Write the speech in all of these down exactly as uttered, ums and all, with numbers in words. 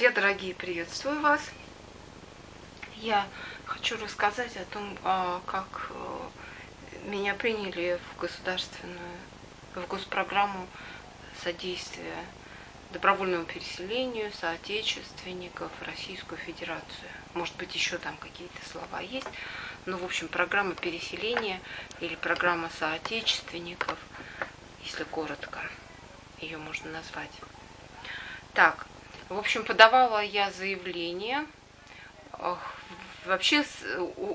Друзья дорогие, приветствую вас! Я хочу рассказать о том, как меня приняли в государственную, в госпрограмму содействия добровольному переселению соотечественников в Российскую Федерацию. Может быть, еще там какие-то слова есть, но, в общем, программа переселения или программа соотечественников, если коротко, ее можно назвать. Так, в общем, подавала я заявление. Вообще,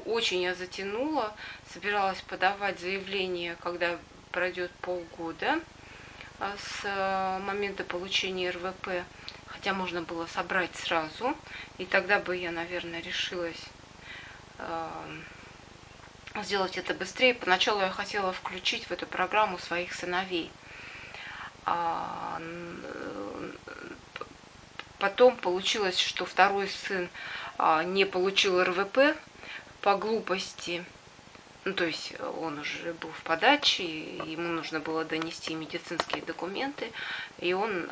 очень я затянула. Собиралась подавать заявление, когда пройдет полгода с момента получения эр вэ пэ. Хотя можно было собрать сразу. И тогда бы я, наверное, решилась сделать это быстрее. Поначалу я хотела включить в эту программу своих сыновей. Потом получилось, что второй сын не получил эр вэ пэ по глупости. Ну, то есть он уже был в подаче, ему нужно было донести медицинские документы, и он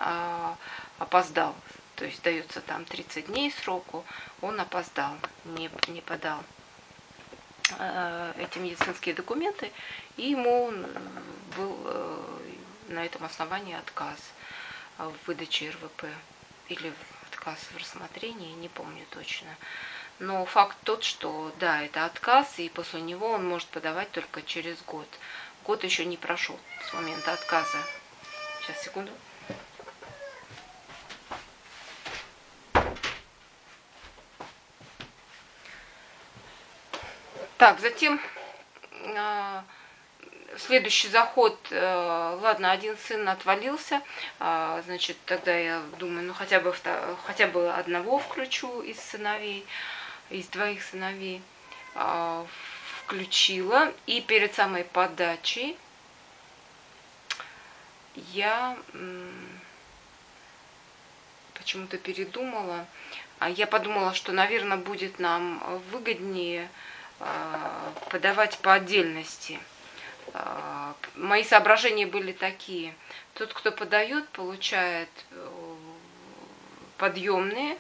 опоздал. То есть дается там тридцать дней сроку, он опоздал, не, не подал эти медицинские документы, и ему был на этом основании отказ в выдаче эр вэ пэ. Или отказ в рассмотрении, не помню точно. Но факт тот, что да, это отказ, и после него он может подавать только через год. Год еще не прошел с момента отказа. Сейчас, секунду. Так, затем э, следующий заход, э, ладно, один сын отвалился, э, значит, тогда я думаю, ну хотя бы, хотя бы одного включу из сыновей, из двоих сыновей, э, включила. И перед самой подачей я э, почему-то передумала. Я подумала, что, наверное, будет нам выгоднее э, подавать по отдельности. Мои соображения были такие. Тот, кто подает, получает подъемные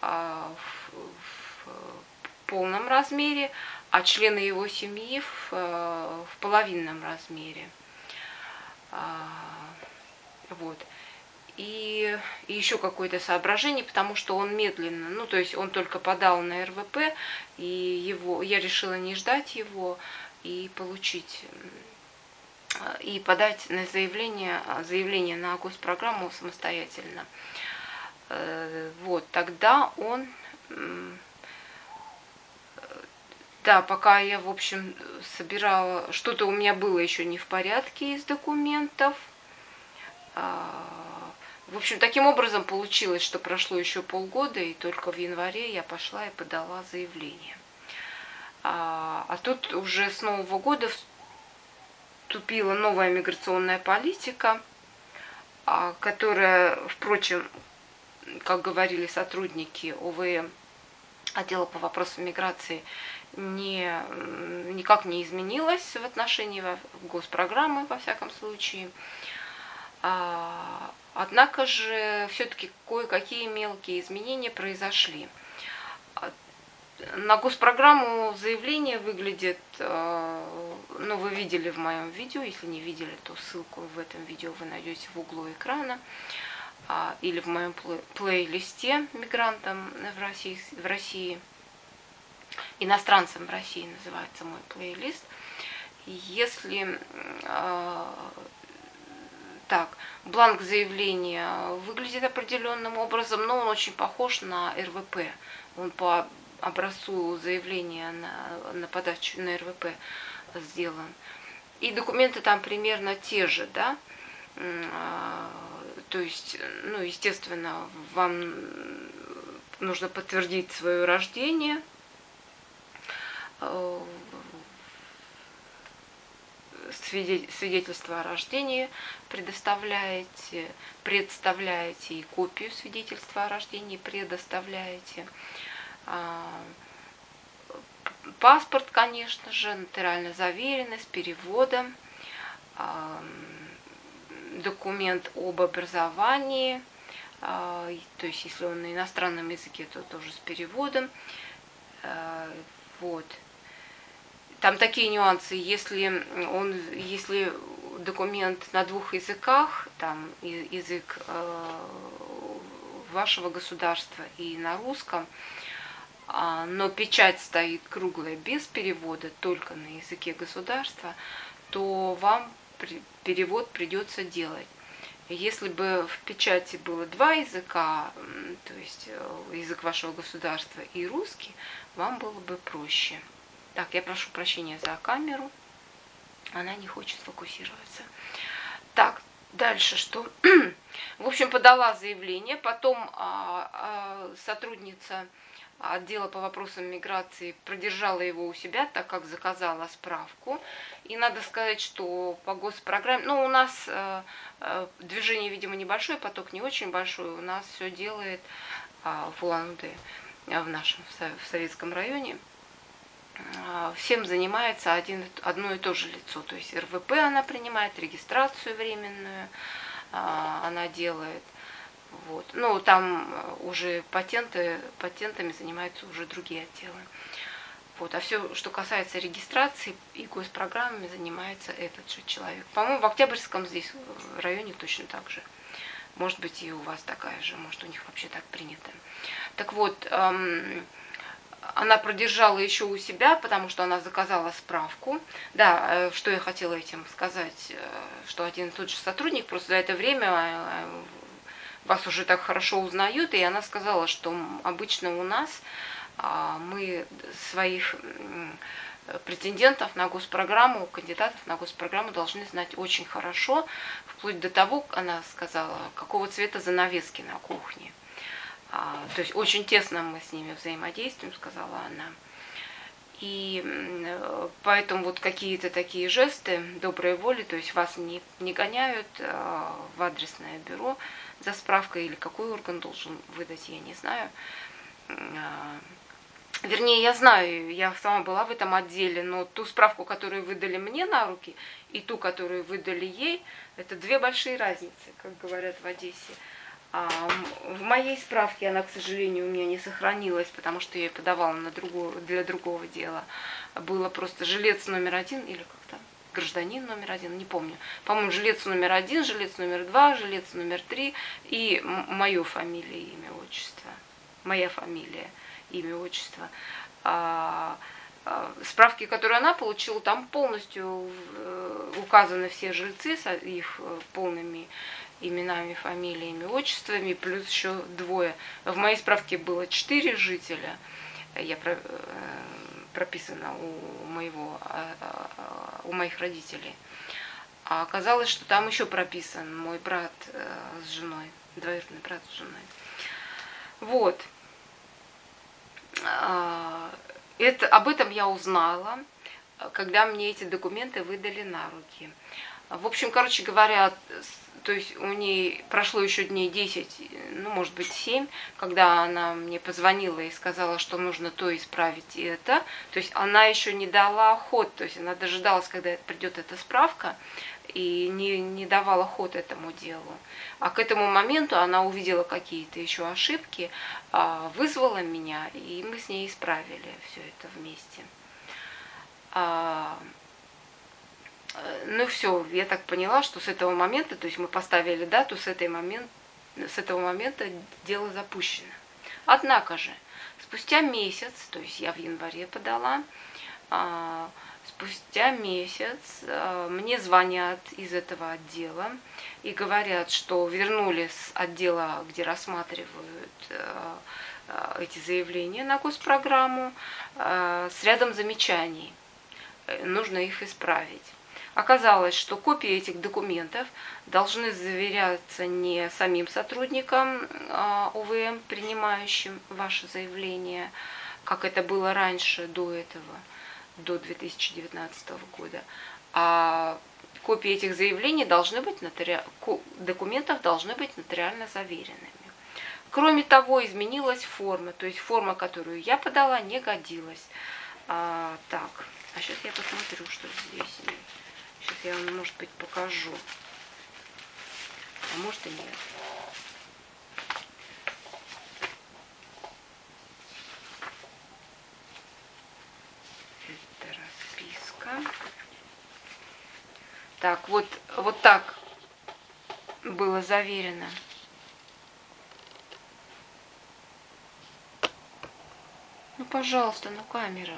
в полном размере, а члены его семьи в половинном размере. Вот. И, и еще какое-то соображение, потому что он медленно, ну, то есть он только подал на эр вэ пэ, и его, я решила не ждать его, и получить, и подать на заявление, заявление на госпрограмму самостоятельно. Вот, тогда он, да, пока я, в общем, собирала, что-то у меня было еще не в порядке из документов. В общем, таким образом получилось, что прошло еще полгода, и только в январе я пошла и подала заявление. А тут уже с Нового года вступила новая миграционная политика, которая, впрочем, как говорили сотрудники о вэ эм, отдела по вопросам миграции, не, никак не изменилась в отношении госпрограммы, во всяком случае. Однако же все-таки кое-какие мелкие изменения произошли. На госпрограмму заявление выглядит, ну, вы видели в моем видео, если не видели, то ссылку в этом видео вы найдете в углу экрана или в моем плейлисте мигрантам в России, в России, иностранцам в России называется мой плейлист. Если так, бланк заявления выглядит определенным образом, но он очень похож на эр вэ пэ, он по образцу заявления на, на подачу на эр вэ пэ сделан. И документы там примерно те же, да. То есть, ну, естественно, вам нужно подтвердить свое рождение. Свидетельство о рождении предоставляете, представляете, и копию свидетельства о рождении предоставляете. Паспорт, конечно же, нотариально заверенный, с переводом, документ об образовании, то есть если он на иностранном языке, то тоже с переводом. Вот. Там такие нюансы, если он, если документ на двух языках, там язык вашего государства и на русском, но печать стоит круглая без перевода, только на языке государства, то вам перевод придется делать. Если бы в печати было два языка, то есть язык вашего государства и русский, вам было бы проще. Так, я прошу прощения за камеру, она не хочет фокусироваться. Так, дальше что? В общем, подала заявление, потом а, а, сотрудница отдела по вопросам миграции продержала его у себя, так как заказала справку. И надо сказать, что по госпрограмме, ну, у нас э, движение, видимо, небольшое, поток не очень большой, у нас все делает э, в Улан-Удэ, в нашем, в советском районе. Э, всем занимается один, одно и то же лицо, то есть эр вэ пэ она принимает, регистрацию временную э, она делает. Вот. Ну, там уже патенты, патентами занимаются уже другие отделы. Вот. А все, что касается регистрации и госпрограммами, занимается этот же человек. По-моему, в Октябрьском здесь в районе точно так же. Может быть, и у вас такая же, может, у них вообще так принято. Так вот, эм, она продержала еще у себя, потому что она заказала справку. Да, э, что я хотела этим сказать, э, что один и тот же сотрудник просто за это время... Э, вас уже так хорошо узнают, и она сказала, что обычно у нас а, мы своих претендентов на госпрограмму, кандидатов на госпрограмму должны знать очень хорошо, вплоть до того, она сказала, какого цвета занавески на кухне. А, то есть очень тесно мы с ними взаимодействуем, сказала она. И поэтому вот какие-то такие жесты доброй воли, то есть вас не, не гоняют а, в адресное бюро за справкой, или какой орган должен выдать, я не знаю. А, вернее, я знаю, я сама была в этом отделе, но ту справку, которую выдали мне на руки, и ту, которую выдали ей, это две большие разницы, как говорят в Одессе. А, в моей справке она, к сожалению, у меня не сохранилась, потому что я ее подавала на другую, для другого дела. Было просто жилец номер один, или как-то гражданин номер один, не помню. По-моему, жилец номер один, жилец номер два, жилец номер три и мою фамилию, имя, отчество. Моя фамилия, имя, отчество. А, а, справки, которые она получила, там полностью указаны все жильцы с их полными именами, фамилиями, отчествами, плюс еще двое. В моей справке было четыре жителя. Я про, прописана у, моего, у моих родителей. А оказалось, что там еще прописан мой брат с женой, двоюродный брат с женой. Вот. Это, об этом я узнала, когда мне эти документы выдали на руки. В общем, короче говоря, то есть у нее прошло еще дней десять, ну, может быть, семь, когда она мне позвонила и сказала, что нужно то исправить и это. То есть она еще не дала ход, то есть она дожидалась, когда придет эта справка, и не, не давала ход этому делу. А к этому моменту она увидела какие-то еще ошибки, вызвала меня, и мы с ней исправили все это вместе. Ну все, я так поняла, что с этого момента, то есть мы поставили дату, с, этой момент, с этого момента дело запущено. Однако же, спустя месяц, то есть я в январе подала, а, спустя месяц а, мне звонят из этого отдела и говорят, что вернули с отдела, где рассматривают а, а, эти заявления на госпрограмму, а, с рядом замечаний, нужно их исправить. Оказалось, что копии этих документов должны заверяться не самим сотрудником о вэ эм, принимающим ваше заявление, как это было раньше, до этого, до две тысячи девятнадцатого года, а копии этих заявлений должны быть нотари... документов должны быть нотариально заверенными. Кроме того, изменилась форма, то есть форма, которую я подала, не годилась. А, так, а сейчас я посмотрю, что здесь. Сейчас я вам, может быть, покажу. А может и нет. Так, вот, вот так было заверено. Ну, пожалуйста, ну камера.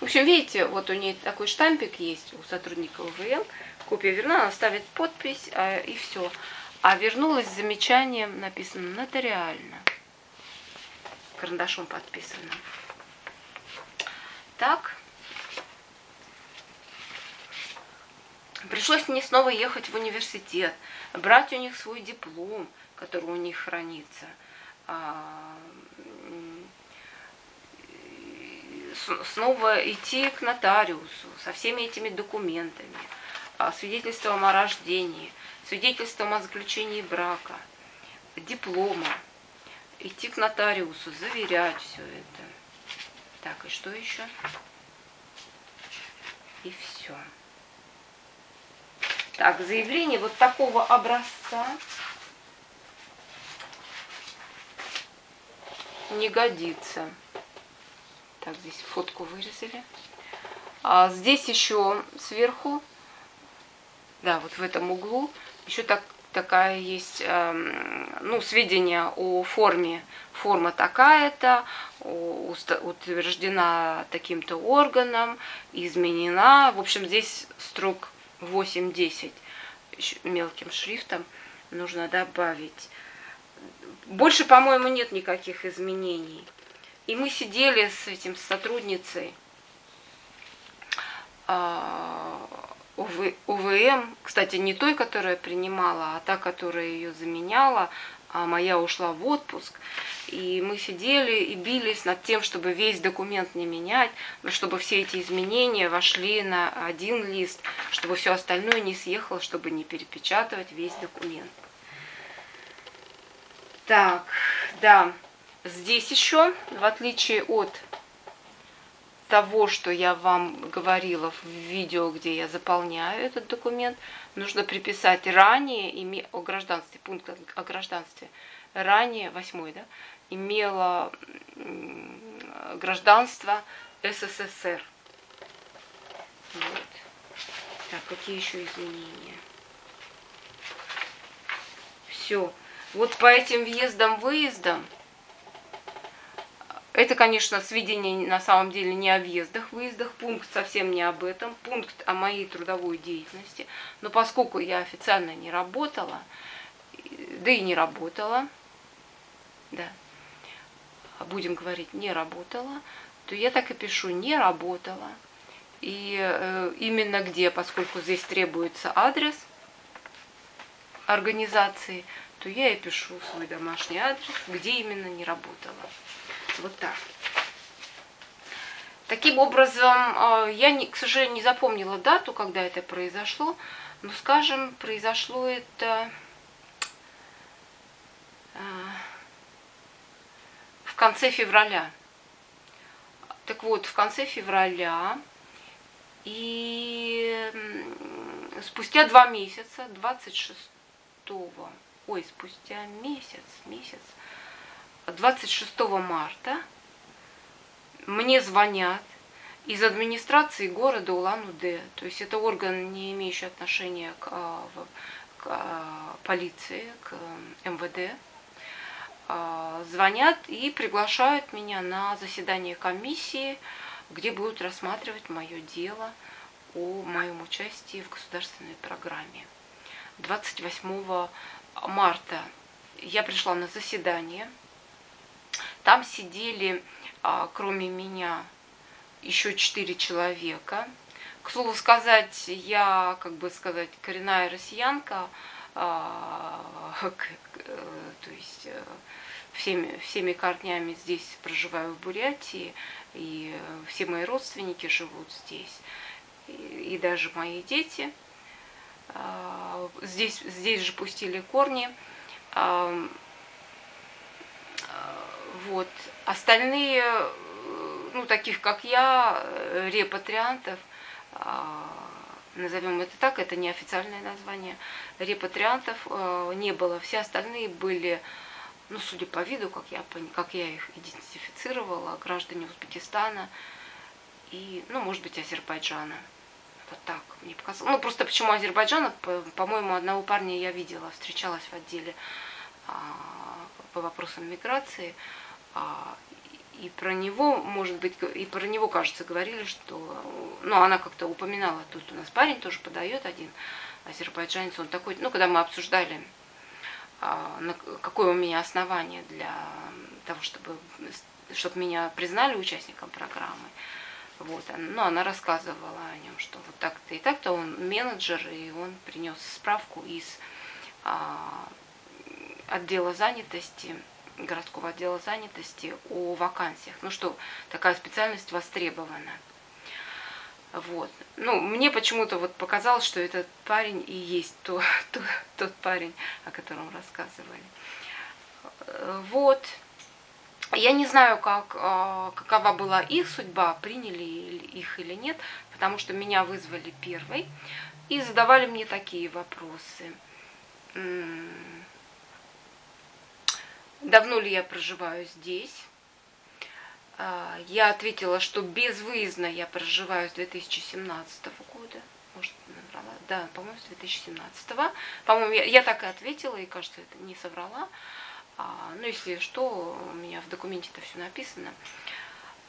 В общем, видите, вот у нее такой штампик есть у сотрудника О В М. Копия верна, она ставит подпись, а, и все. А вернулась с замечанием, написано нотариально. Карандашом подписано. Так. Пришлось мне снова ехать в университет, брать у них свой диплом, который у них хранится. Снова идти к нотариусу со всеми этими документами, свидетельством о рождении, свидетельством о заключении брака, диплома, идти к нотариусу, заверять все это. Так, и что еще? И все. Так, заявление вот такого образца не годится. Так, здесь фотку вырезали. А здесь еще сверху, да, вот в этом углу, еще так, такая есть, э, ну, сведения о форме. Форма такая-то, утверждена таким-то органом, изменена. В общем, здесь строк восемь-десять мелким шрифтом нужно добавить. Больше, по-моему, нет никаких изменений. И мы сидели с этим сотрудницей О В М, кстати, не той, которая принимала, а та, которая ее заменяла, а моя ушла в отпуск. И мы сидели и бились над тем, чтобы весь документ не менять, но чтобы все эти изменения вошли на один лист, чтобы все остальное не съехало, чтобы не перепечатывать весь документ. Так, да, здесь еще, в отличие от того, что я вам говорила в видео, где я заполняю этот документ, нужно приписать ранее, име... о гражданстве, пункт о гражданстве, ранее, восьмой, да, имела гражданство С С С Р. Вот. Так, какие еще изменения? Все. Вот по этим въездам-выездам, это, конечно, сведения на самом деле не о въездах, выездах, пункт совсем не об этом, пункт о моей трудовой деятельности, но поскольку я официально не работала, да и не работала, да, будем говорить, не работала, то я так и пишу, не работала. И э, именно где, поскольку здесь требуется адрес организации, то я и пишу свой домашний адрес, где именно не работала. Вот так. Таким образом, э, я, не, к сожалению, не запомнила дату, когда это произошло, но, скажем, произошло это... в конце февраля. Так вот, в конце февраля и спустя два месяца, двадцать шестого, ой, спустя месяц, месяц, двадцать шестого марта мне звонят из администрации города Улан-Удэ, то есть это орган, не имеющий отношения к, к полиции, к М В Д, звонят и приглашают меня на заседание комиссии, где будут рассматривать мое дело о моем участии в государственной программе. двадцать восьмого марта я пришла на заседание. Там сидели, кроме меня, еще четыре человека. К слову сказать, я, как бы сказать, коренная россиянка, то есть всеми, всеми корнями здесь проживаю в Бурятии, и все мои родственники живут здесь, и, и даже мои дети. Здесь, здесь же пустили корни. Вот. Остальные, ну, таких как я, репатриантов, назовем это так, это неофициальное название, репатриантов э, не было. Все остальные были, ну, судя по виду, как я, как я их идентифицировала, граждане Узбекистана и, ну, может быть, Азербайджана. как-то так мне показалось. Ну, просто почему Азербайджана, по-моему, одного парня я видела, встречалась в отделе по вопросам миграции, и про него, может быть, и про него, кажется, говорили, что, ну, она как-то упоминала, тут у нас парень тоже подает один, азербайджанец, он такой, ну, когда мы обсуждали, какое у меня основание для того, чтобы, чтобы меня признали участником программы, вот, ну, она рассказывала о нем, что вот так-то и так-то он менеджер, и он принес справку из отдела занятости, городского отдела занятости о вакансиях. Ну что, такая специальность востребована. Вот. Ну, мне почему-то вот показалось, что этот парень и есть то, то, тот парень, о котором рассказывали. Вот. Я не знаю, как, какова была их судьба, приняли их или нет, потому что меня вызвали первой и задавали мне такие вопросы. Давно ли я проживаю здесь? Я ответила, что безвыездно я проживаю с две тысячи семнадцатого года. Может, наврала? Да, по-моему, с две тысячи семнадцатого. По-моему, я, я так и ответила, и, кажется, это не соврала. А, ну, если что, у меня в документе-то все написано.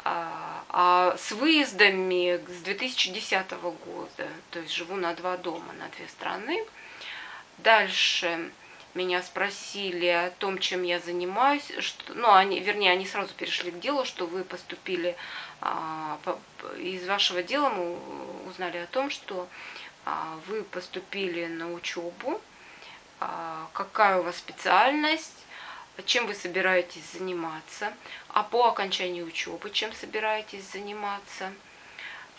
А, а с выездами с две тысячи десятого года. То есть живу на два дома, на две страны. Дальше... Меня спросили о том, чем я занимаюсь, что, ну, они, вернее, они сразу перешли к делу, что вы поступили, а, по, из вашего дела мы узнали о том, что а, вы поступили на учебу, а, какая у вас специальность, чем вы собираетесь заниматься, а по окончании учебы чем собираетесь заниматься.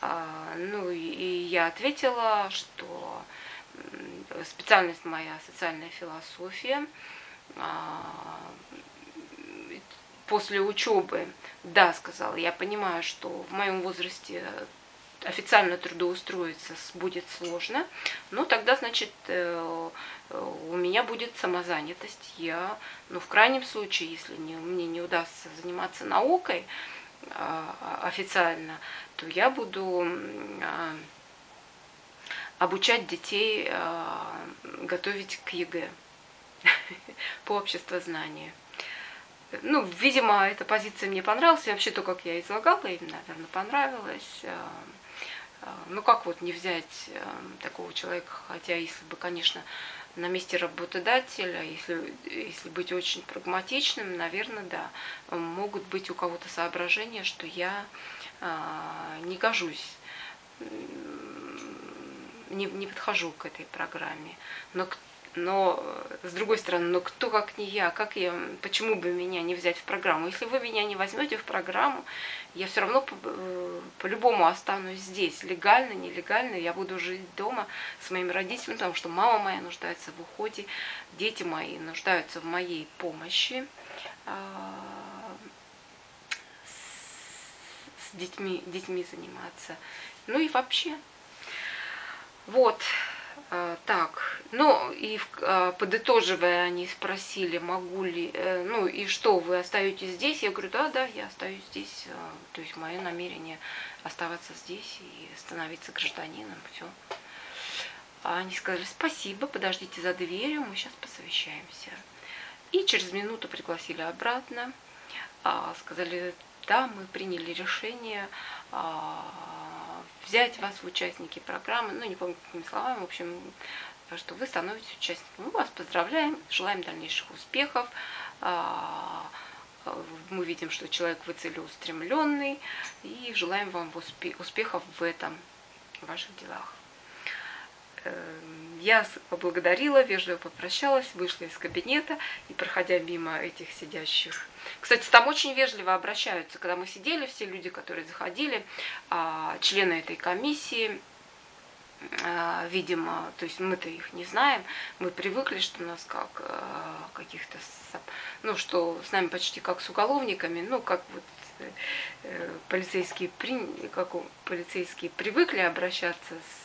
А, ну, и, и я ответила, что... Специальность моя социальная философия. После учебы, да, сказала, я понимаю, что в моем возрасте официально трудоустроиться будет сложно, но тогда, значит, у меня будет самозанятость. Я, ну, в крайнем случае, если не, мне не удастся заниматься наукой официально, то я буду... обучать детей, э, готовить к ЕГЭ по обществознанию. Ну, видимо, эта позиция мне понравилась. И вообще то, как я излагала, им, наверное, понравилось. Э, э, ну, как вот не взять э, такого человека, хотя если бы, конечно, на месте работодателя, если, если быть очень прагматичным, наверное, да, могут быть у кого-то соображения, что я э, не гожусь. Не, не подхожу к этой программе, но, но с другой стороны, но кто как не я, как я, почему бы меня не взять в программу? Если вы меня не возьмете в программу, я все равно по-любому останусь здесь, легально, нелегально, я буду жить дома с моими родителями, потому что мама моя нуждается в уходе, дети мои нуждаются в моей помощи. С детьми, детьми заниматься, ну и вообще. Вот, так, ну и подытоживая, они спросили, могу ли, ну и что, вы остаетесь здесь? Я говорю, да, да, я остаюсь здесь, то есть мое намерение оставаться здесь и становиться гражданином, все. Они сказали, спасибо, подождите за дверью, мы сейчас посовещаемся. И через минуту пригласили обратно, сказали, да, мы приняли решение взять вас в участники программы, ну, не помню какими словами, в общем, что вы становитесь участником. Мы вас поздравляем, желаем дальнейших успехов. Мы видим, что человек вы целеустремленный, и желаем вам успехов в этом, в ваших делах. Я поблагодарила, вежливо попрощалась, вышла из кабинета и, проходя мимо этих сидящих... Кстати, там очень вежливо обращаются, когда мы сидели, все люди, которые заходили, члены этой комиссии, видимо, то есть мы-то их не знаем, мы привыкли, что у нас как каких-то... Ну, что с нами почти как с уголовниками, ну, как вот... Полицейские, как полицейские привыкли обращаться с...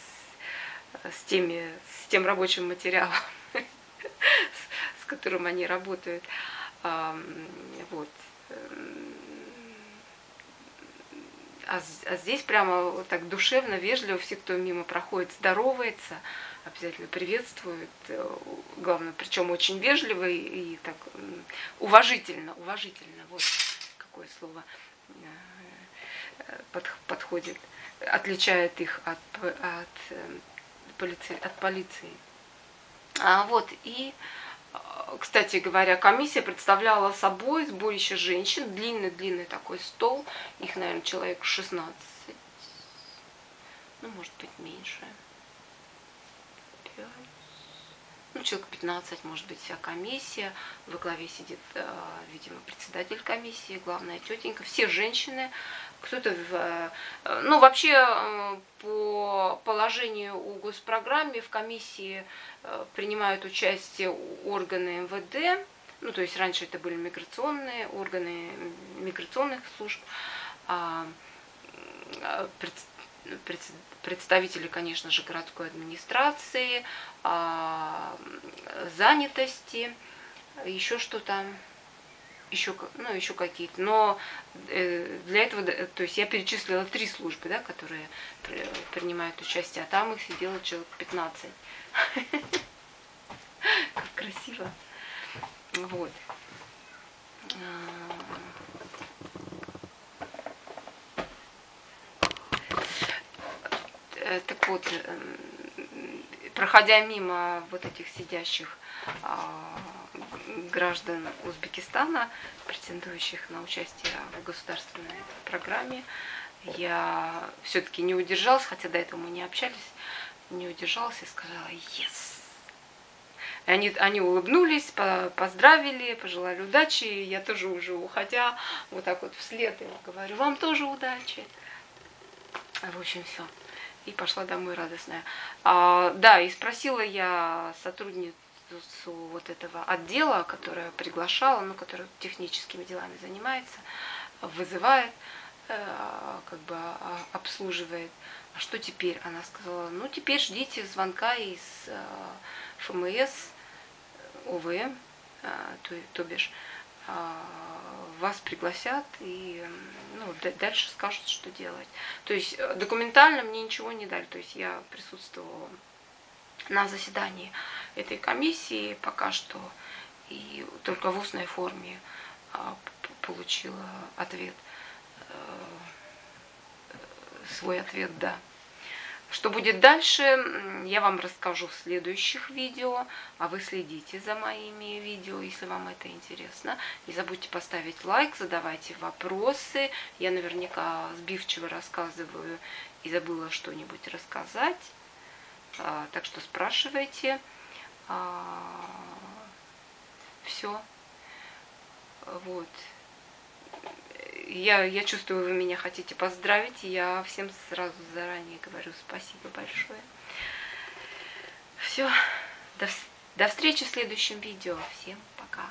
С, теми, с тем рабочим материалом, с, с которым они работают. А, вот. А, а здесь прямо вот так душевно, вежливо, все, кто мимо проходит, здоровается, обязательно приветствуют, главное, причем очень вежливо и, и так уважительно, уважительно, вот какое слово под, подходит, отличает их от, от, полиции, от полиции. А вот и... Кстати говоря, комиссия представляла собой сборище женщин, длинный-длинный такой стол, их, наверное, человек шестнадцать, ну, может быть, меньше, пять, ну, человек пятнадцать, может быть, вся комиссия, во главе сидит, видимо, председатель комиссии, главная тетенька, все женщины, кто-то, в... ну, вообще, по положению о госпрограмме в комиссии принимают участие органы МВД, ну, то есть раньше это были миграционные органы миграционных служб, а представители, конечно же, городской администрации, а занятости, еще что-то. Еще, ну, еще какие-то, но для этого, то есть я перечислила три службы, да, которые принимают участие, а там их сидело человек пятнадцать. Как красиво. Вот. Так вот, проходя мимо вот этих сидящих граждан Узбекистана, претендующих на участие в государственной программе, я все-таки не удержалась, хотя до этого мы не общались, не удержалась и сказала «Yes!». Они, они улыбнулись, поздравили, пожелали удачи, и я тоже уже уходя вот так вот вслед им говорю «Вам тоже удачи!». В общем, все. И пошла домой радостная. А, да, и спросила я сотрудницу вот этого отдела, которая приглашала, ну, которая техническими делами занимается, вызывает, как бы обслуживает. А что теперь? Она сказала, ну, теперь ждите звонка из ФМС, ОВМ, то, то бишь, вас пригласят и, ну, дальше скажут, что делать. То есть документально мне ничего не дали, то есть я присутствовала на заседании этой комиссии пока что, и только в устной форме получила ответ, свой ответ «да». Что будет дальше, я вам расскажу в следующих видео, а вы следите за моими видео, если вам это интересно. Не забудьте поставить лайк, задавайте вопросы, я наверняка сбивчиво рассказываю и забыла что-нибудь рассказать. Так что спрашивайте. Все. Вот. Я, я чувствую, вы меня хотите поздравить. Я всем сразу заранее говорю спасибо большое. Все. До, до встречи в следующем видео. Всем пока.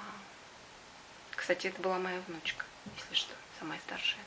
Кстати, это была моя внучка, если что, самая старшая.